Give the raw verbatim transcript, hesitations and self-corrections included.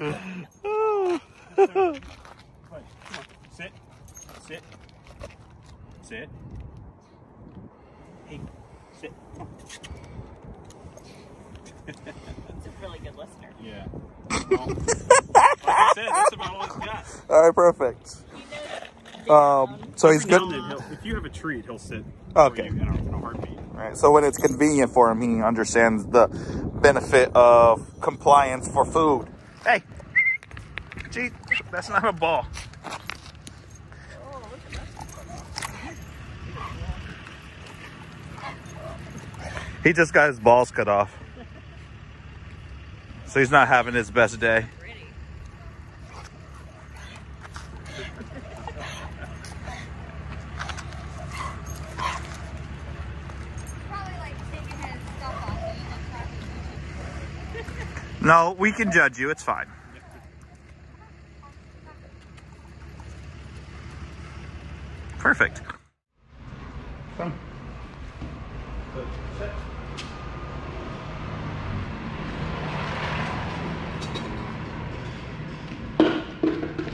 Oh. Come on. Sit. Sit. Sit. Hey, sit. It's a really good listener. Yeah. Well, like said, that's about all he's got. All right, perfect. Um, so he's good. If you have a treat, he'll sit. Okay. In a, in a heartbeat. All right. So when it's convenient for him, he understands the benefit of compliance for food. Hey, gee, that's not a ball. He just got his balls cut off, so he's not having his best day. No, we can judge you. It's fine. Perfect. Come. Sit. Thank you.